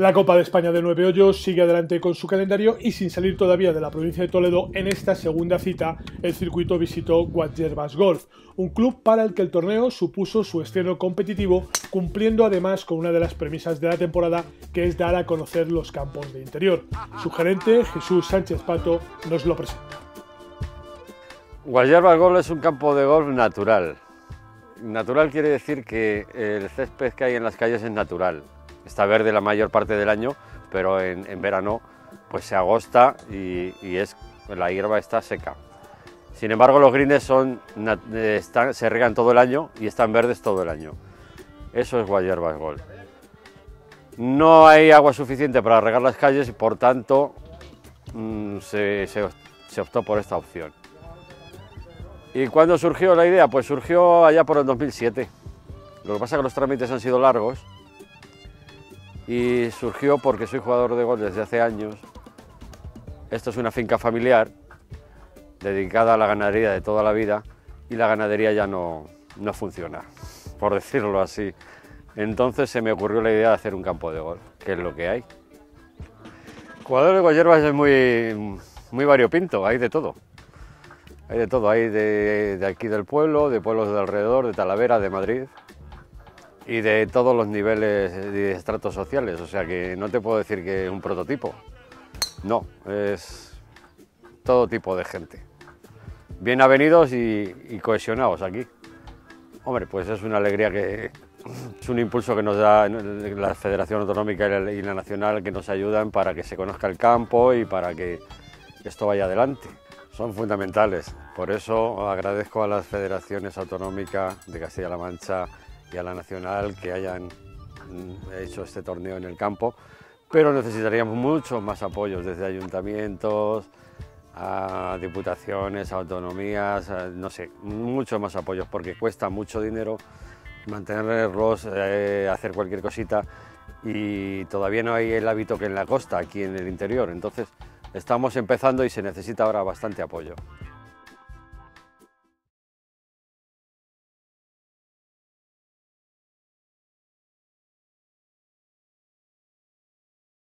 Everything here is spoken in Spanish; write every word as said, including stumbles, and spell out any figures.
La Copa de España de nueve hoyos sigue adelante con su calendario y sin salir todavía de la provincia de Toledo, en esta segunda cita el circuito visitó Guadyerbas Golf, un club para el que el torneo supuso su estreno competitivo, cumpliendo además con una de las premisas de la temporada, que es dar a conocer los campos de interior. Su gerente, Jesús Sánchez Pato, nos lo presenta. Guadyerbas Golf es un campo de golf natural. Natural quiere decir que el césped que hay en las calles es natural. Está verde la mayor parte del año, pero en, en verano pues se agosta y, y es, la hierba está seca. Sin embargo, los greens son, están, se riegan todo el año y están verdes todo el año. Eso es Guadyerbas Golf. No hay agua suficiente para regar las calles y por tanto mmm, se, se, se optó por esta opción. ¿Y cuándo surgió la idea? Pues surgió allá por el dos mil siete. Lo que pasa es que los trámites han sido largos. Y surgió porque soy jugador de golf desde hace años. Esto es una finca familiar dedicada a la ganadería de toda la vida y la ganadería ya no, no funciona, por decirlo así. Entonces se me ocurrió la idea de hacer un campo de golf, que es lo que hay. El jugador de Guadyerbas es muy, muy variopinto, hay de todo. Hay de todo, hay de, de aquí del pueblo, de pueblos de alrededor, de Talavera, de Madrid. Y de todos los niveles de estratos sociales, o sea que no te puedo decir que es un prototipo. No, es todo tipo de gente. Bien avenidos y, y cohesionados aquí. Hombre, pues es una alegría que... es un impulso que nos da la Federación Autonómica y la, y la Nacional, que nos ayudan para que se conozca el campo y para que esto vaya adelante. Son fundamentales, por eso agradezco a las Federaciones Autonómicas de Castilla-La Mancha y a la Nacional que hayan hecho este torneo en el campo, pero necesitaríamos muchos más apoyos desde ayuntamientos, a diputaciones, a autonomías, a, no sé, muchos más apoyos, porque cuesta mucho dinero mantenerlos, eh, hacer cualquier cosita, y todavía no hay el hábito que en la costa, aquí en el interior. Entonces estamos empezando y se necesita ahora bastante apoyo.